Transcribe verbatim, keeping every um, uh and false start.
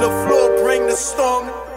LaFleur bring the storm.